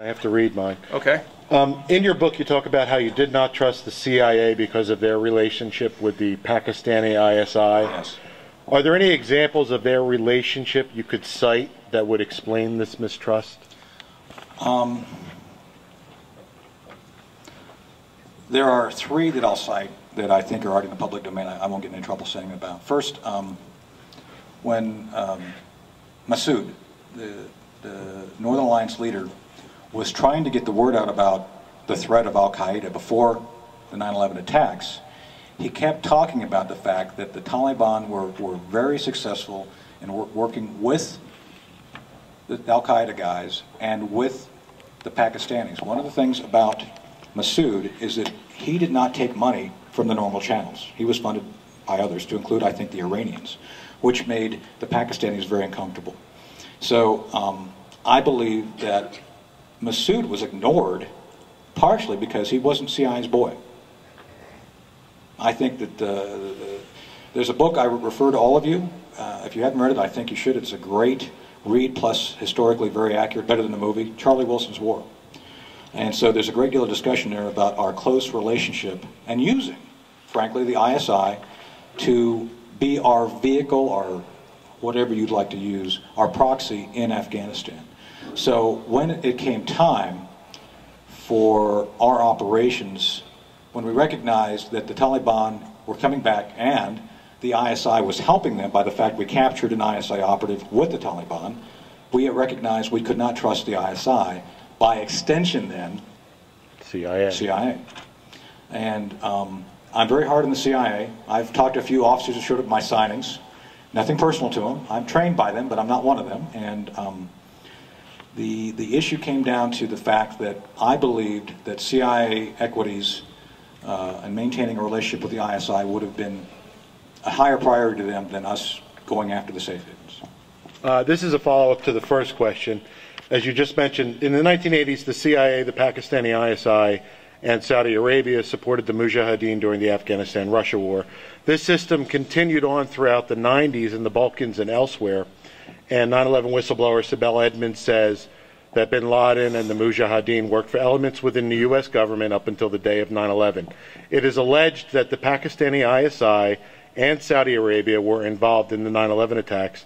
I have to read mine. Okay. In your book, you talk about how you did not trust the CIA because of their relationship with the Pakistani ISI. Yes. Are there any examples of their relationship you could cite that would explain this mistrust? There are three that I'll cite that I think are already in the public domain. I won't get into trouble saying about. First, when Massoud, the Northern Alliance leader, was trying to get the word out about the threat of Al Qaeda before the 9/11 attacks, he kept talking about the fact that the Taliban were very successful in working with the Al Qaeda guys and with the Pakistanis. One of the things about Massoud is that he did not take money from the normal channels. He was funded by others, to include, I think, the Iranians, which made the Pakistanis very uncomfortable. So I believe that Massoud was ignored partially because he wasn't CIA's boy. I think that there's a book I would refer to all of you. If you haven't read it, I think you should. It's a great read, plus historically very accurate, better than the movie, Charlie Wilson's War. And so there's a great deal of discussion there about our close relationship and using, frankly, the ISI to be our vehicle, or whatever you'd like to use, our proxy in Afghanistan. So when it came time for our operations, when we recognized that the Taliban were coming back and the ISI was helping them by the fact we captured an ISI operative with the Taliban, we recognized we could not trust the ISI. By extension, then, CIA. And I'm very hard on the CIA. I've talked to a few officers who showed up at my signings. Nothing personal to them. I'm trained by them, but I'm not one of them. And the issue came down to the fact that I believed that CIA equities and maintaining a relationship with the ISI would have been a higher priority to them than us going after the safe havens. This is a follow-up to the first question. As you just mentioned, in the 1980s, the CIA, the Pakistani ISI, and Saudi Arabia supported the Mujahideen during the Afghanistan-Russia war. This system continued on throughout the 90s in the Balkans and elsewhere. And 9/11 whistleblower Sibel Edmonds says that bin Laden and the Mujahideen worked for elements within the U.S. government up until the day of 9/11. It is alleged that the Pakistani ISI and Saudi Arabia were involved in the 9/11 attacks.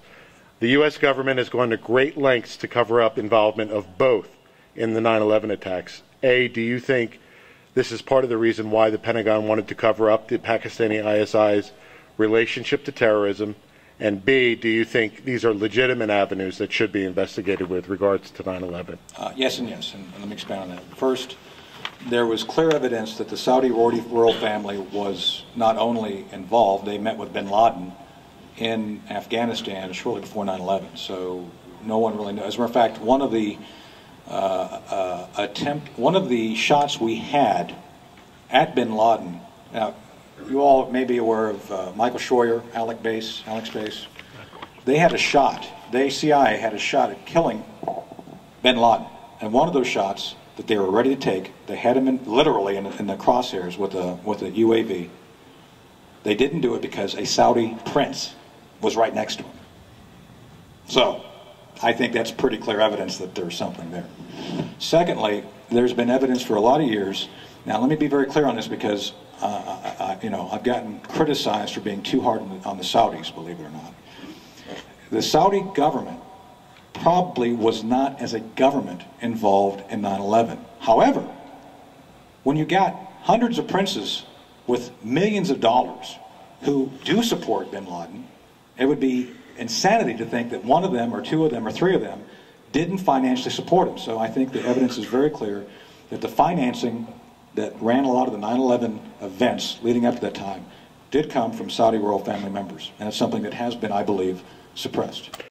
The U.S. government has gone to great lengths to cover up involvement of both in the 9/11 attacks. A, do you think this is part of the reason why the Pentagon wanted to cover up the Pakistani ISI's relationship to terrorism? And B, do you think these are legitimate avenues that should be investigated with regards to 9/11? Yes and yes, and let me expand on that. First, there was clear evidence that the Saudi royal family was not only involved, they met with bin Laden in Afghanistan shortly before 9/11, so no one really knows. As a matter of fact, one of the shots we had at bin Laden. Now, you all may be aware of Michael Scheuer, Alec Base. They had a shot. The CIA had a shot at killing bin Laden, and one of those shots that they were ready to take, they had him in, literally in the crosshairs with a UAV. They didn't do it because a Saudi prince was right next to him. So I think that's pretty clear evidence that there's something there. Secondly, there's been evidence for a lot of years. Now let me be very clear on this because I've gotten criticized for being too hard on the Saudis, believe it or not. The Saudi government probably was not as a government involved in 9/11. However, when you got hundreds of princes with millions of dollars who do support bin Laden, it would be insanity to think that one of them or two of them or three of them didn't financially support him. So I think the evidence is very clear that the financing that ran a lot of the 9/11 events leading up to that time did come from Saudi royal family members, and it's something that has been, I believe, suppressed.